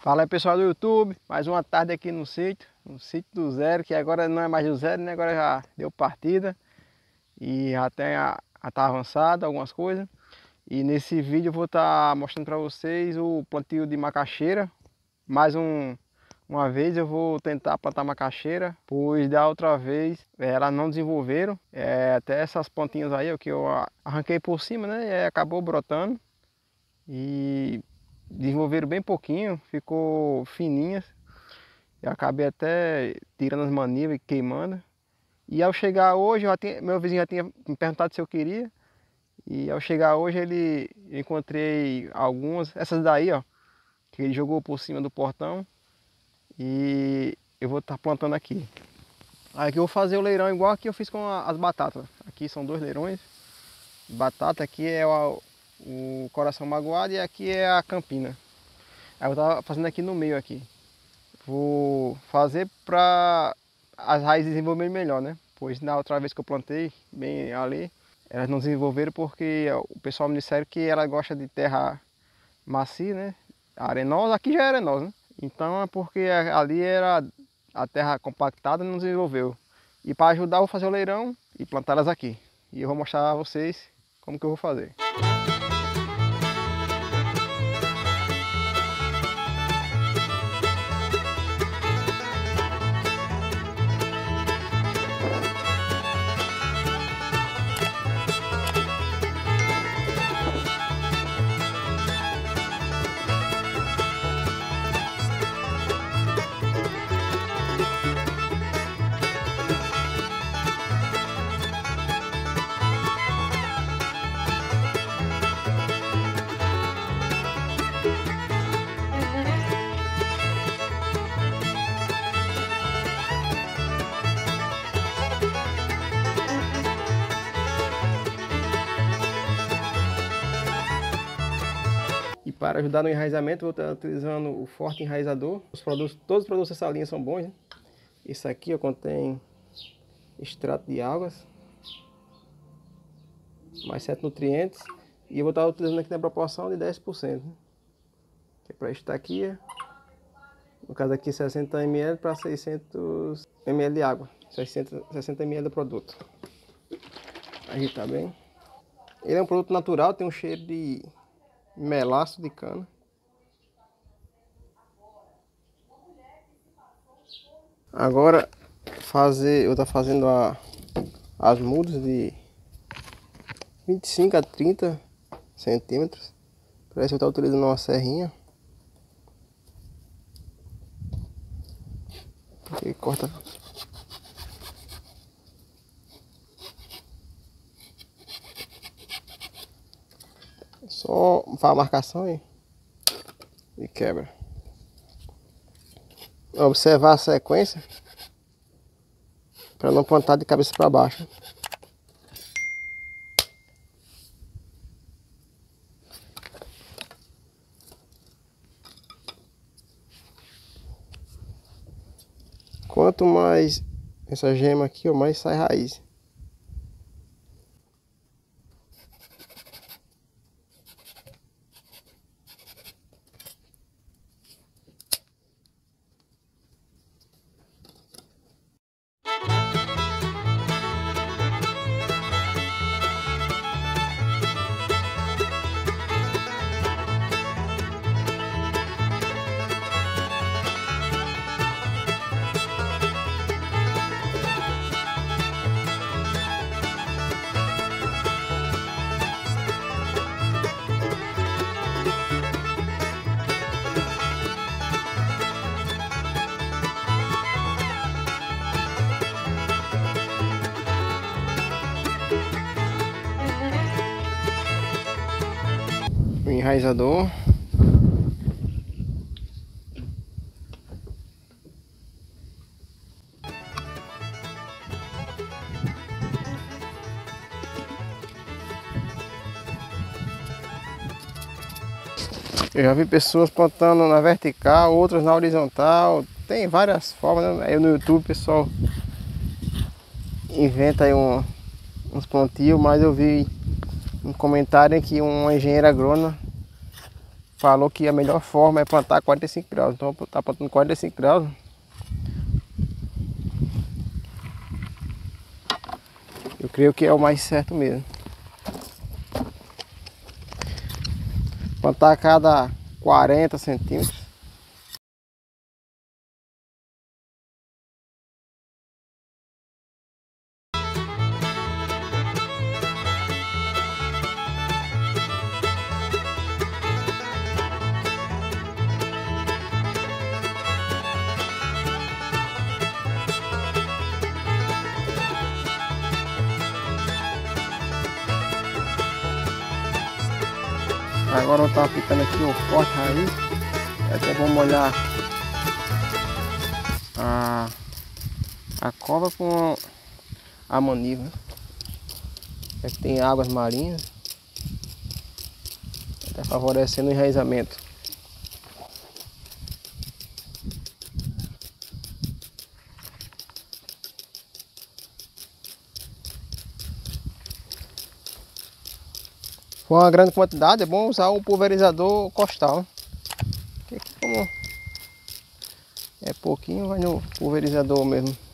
Fala aí, pessoal do YouTube, mais uma tarde aqui no sítio, no sítio do zero, que agora não é mais do zero, né? Agora já deu partida e já tá avançado algumas coisas. E nesse vídeo eu vou estar mostrando para vocês o plantio de macaxeira. Mais uma vez eu vou tentar plantar macaxeira, pois da outra vez elas não desenvolveram. Até essas plantinhas aí, que eu arranquei por cima, né? E acabou brotando e desenvolveram bem pouquinho, ficou fininhas. Eu acabei até tirando as manivas e queimando. E ao chegar hoje, meu vizinho já tinha me perguntado se eu queria. E ao chegar hoje, encontrei algumas, essas daí, ó, que ele jogou por cima do portão. E eu vou estar plantando aqui. Aqui eu vou fazer o leirão igual que eu fiz com as batatas. Aqui são dois leirões. Batata aqui é o coração magoado e aqui é a Campina. Aí eu estava fazendo aqui no meio aqui. Vou fazer para as raízes desenvolverem melhor, né? Pois na outra vez que eu plantei, bem ali, elas não desenvolveram porque o pessoal me disseram que ela gosta de terra macia, né? Arenosa, aqui já é arenosa, né? Então é porque ali era a terra compactada e não desenvolveu. E para ajudar eu vou fazer o leirão e plantar elas aqui. E eu vou mostrar a vocês como que eu vou fazer. Para ajudar no enraizamento, vou estar utilizando o forte enraizador. Todos os produtos dessa linha são bons, né? Esse aqui ó, contém extrato de águas, mais 7 nutrientes. E eu vou estar utilizando aqui na proporção de 10%. Né? Que é para estaquia. No caso aqui 60 ml para 600 ml de água. 60 ml do produto. Aí tá bem. Ele é um produto natural, tem um cheiro de melaço de cana. Agora eu estou fazendo as mudas de 25 a 30 centímetros. Para isso eu estou utilizando uma serrinha que corta. Só faz a marcação aí e quebra. Observar a sequência para não plantar de cabeça para baixo. Quanto mais essa gema aqui, mais sai raiz. Enraizador, eu já vi pessoas plantando na vertical, outras na horizontal, tem várias formas, né? Aí no YouTube o pessoal inventa aí uns plantios, mas eu vi um comentário que uma engenheira agrônoma falou que a melhor forma é plantar 45 graus. Então vou estar plantando 45 graus. Eu creio que é o mais certo mesmo. Plantar a cada 40 centímetros. Agora eu estou aplicando aqui o forte raiz. Até vou molhar a cova com a maniva. Aqui tem águas marinhas. Está favorecendo o enraizamento. Com uma grande quantidade é bom usar o pulverizador costal. Porque aqui como é pouquinho, vai no pulverizador mesmo.